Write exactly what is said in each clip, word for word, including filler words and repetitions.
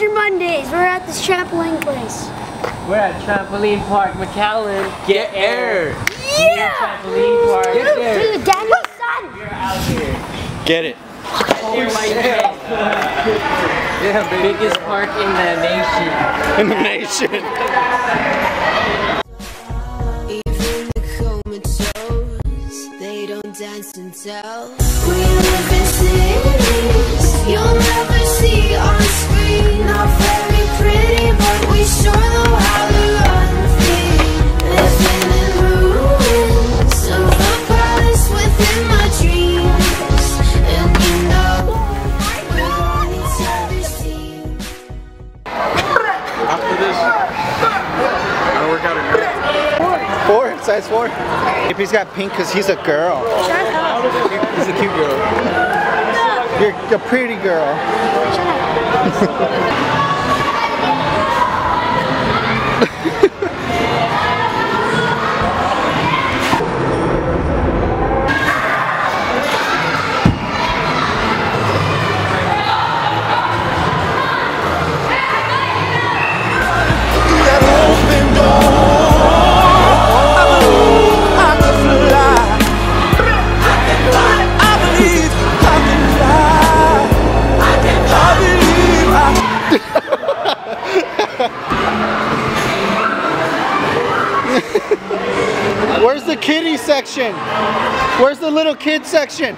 Major Mondays. We're at this trampoline place. We're at Trampoline Park McAllen. Get, Get air. air. Yeah. Trampoline Park. Get air. Dude, daddy's son. You're out here. Get it. Oh, oh, my yeah, baby. Biggest park in the nation. In the nation. Even the comatose, they don't dance and tell. We live in cities you'll never see on screen. Not very pretty, but we sure know how to run things. Living in ruins of the palace within my dreams. Four, size four. If he's got pink, cause he's a girl. Shut up. He's a cute girl. You're a pretty girl. Shut up. That open door. Where's the kiddie section? Where's the little kid section?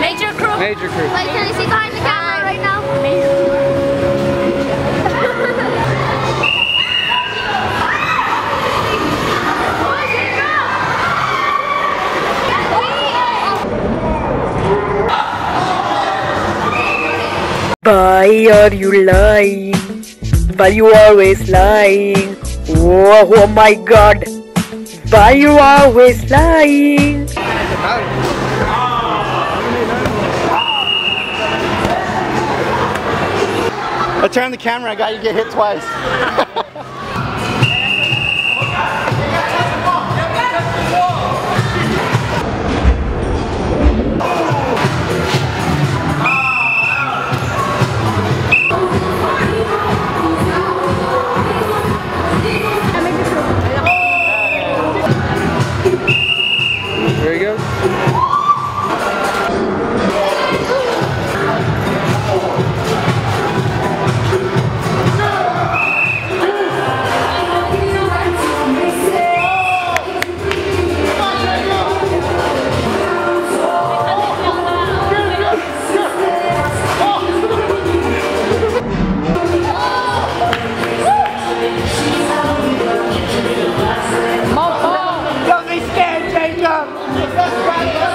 Major Crew. Major Crew. Like, can you see behind the camera right now? Major Crew. Why are you lying? Why you always lying? Oh, oh my God! Why you always lying? I turned the camera, I got you get hit twice. There he goes. That's right.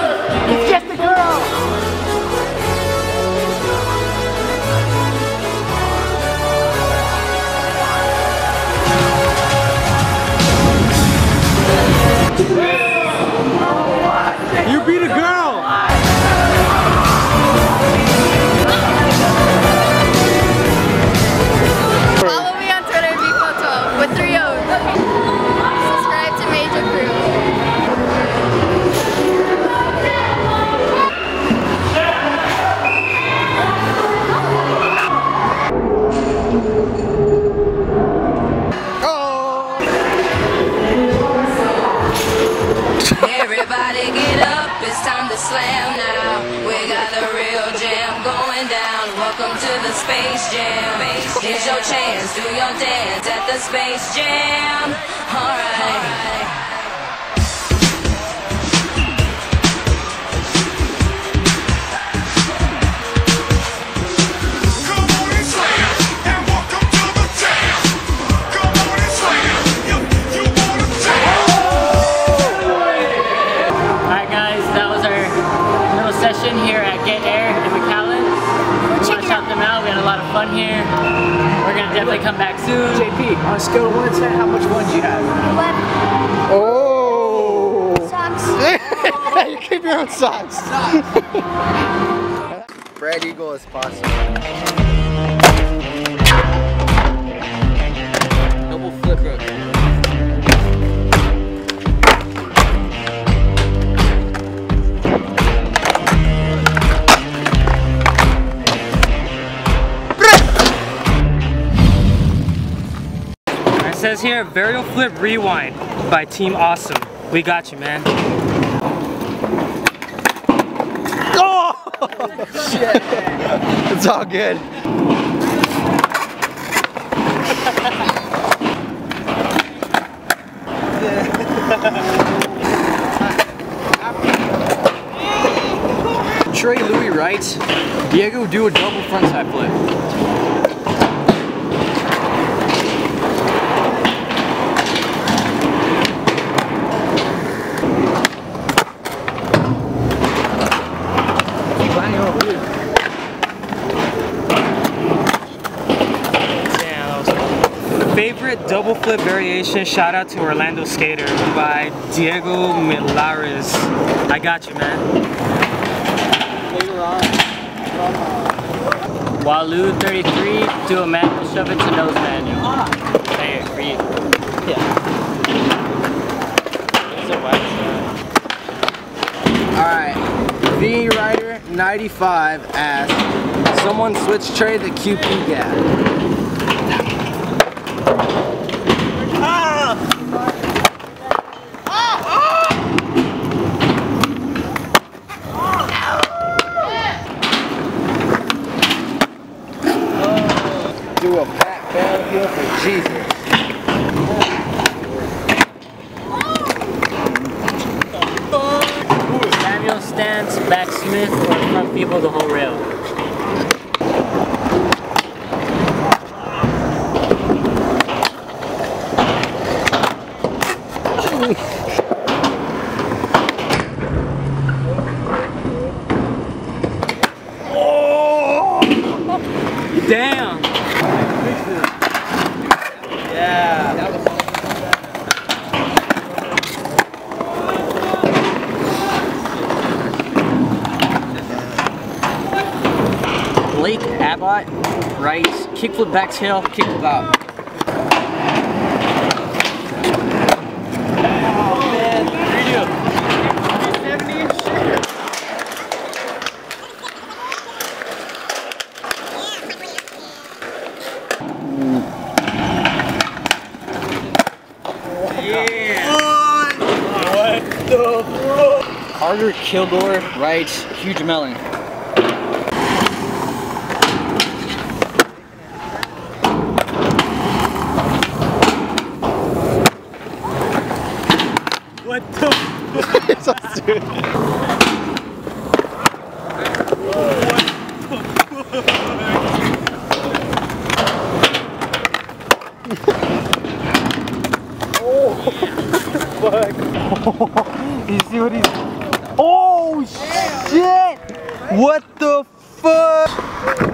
slam now. We got the real jam going down. Welcome to the Space Jam. Here's your chance, do your dance at the Space Jam. Alright. Here at Get Air in McAllen. We want to shout them out. We had a lot of fun here. We're gonna definitely come back soon. J P, on a scale of one to ten, how much fun do you have? eleven. Oh. Socks. You keep your own socks. Socks. Brad Eagle is possible. Double flip hook. It says here, Varial Flip Rewind by Team Awesome. We got you, man. Oh! Shit. It's all good. Trey Louis writes, Diego, do a double frontside flip. Favorite double flip variation, shout out to Orlando Skater by Diego Millares. I got you, man. Walu thirty-three, do a manual, shove it to nose manual. Hey, for you. Yeah. Alright, V Rider ninety-five asks, someone switch trade the Q P gap. Do a back down heel for Jesus. Samuel stance, back Smith, or front people the whole rail. Oh! Damn! Yeah. That was awesome. Blake Abbott writes, kickflip backtail, kickflip out. Oh man, three seventy and shit. Carter Kildor writes, huge melon. What the fuck? It's not stupid. Oh, fuck. You see what he's... Oh shit! What the fuck?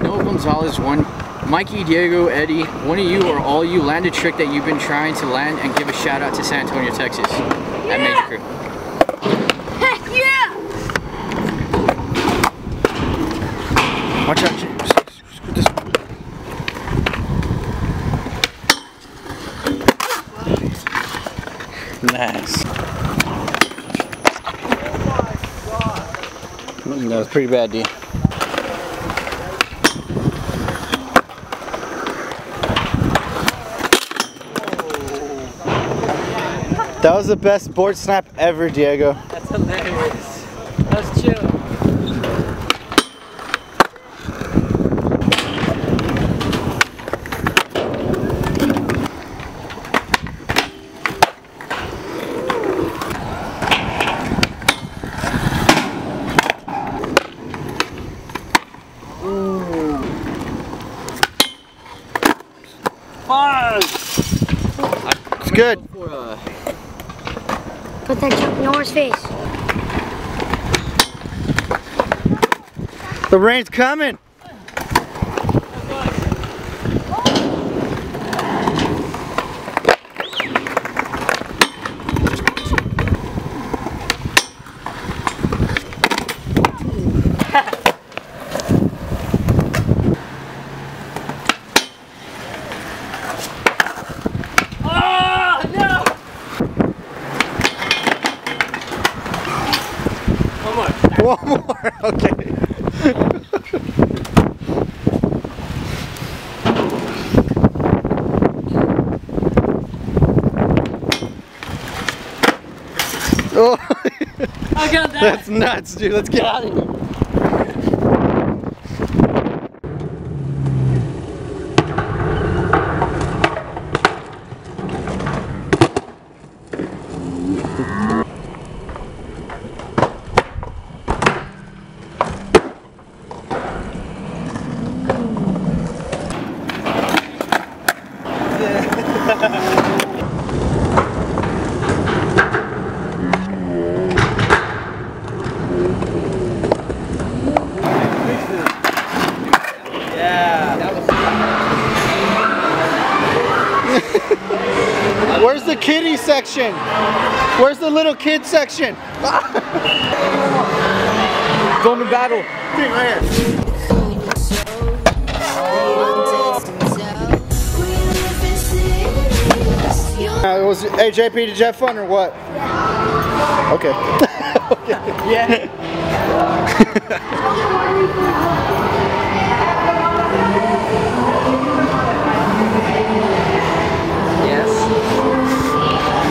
Noah Gonzalez one. Mikey, Diego, Eddie, one of you or all you land a trick that you've been trying to land and give a shout out to San Antonio, Texas. Yeah. At Major Crew. Heck yeah! Watch out, James. Nice. That was pretty bad, D. That was the best board snap ever, Diego. That's hilarious. That was chill. It's good. For, uh... Put that junk in Noah's face. The rain's coming. One more, okay. Oh, I got that. That's nuts, dude. Let's get out of here. Where's the kiddie section? Where's the little kid section? Going to battle. Uh, was, hey J P, did you have fun or what? Okay. Okay. Yeah.